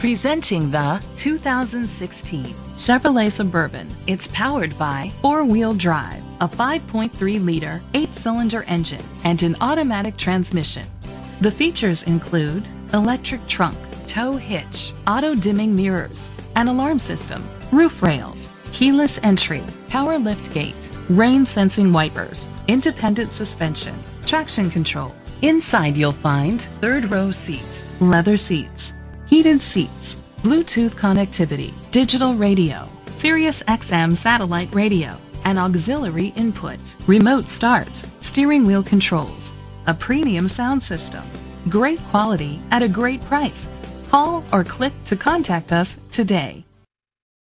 Presenting the 2016 Chevrolet Suburban. It's powered by four-wheel drive, a 5.3-liter, 8-cylinder engine, and an automatic transmission. The features include electric trunk, tow hitch, auto-dimming mirrors, an alarm system, roof rails, keyless entry, power liftgate, rain-sensing wipers, independent suspension, traction control. Inside you'll find third-row seat, leather seats, heated seats, Bluetooth connectivity, digital radio, Sirius XM satellite radio, an auxiliary input, remote start, steering wheel controls, a premium sound system. Great quality at a great price. Call or click to contact us today.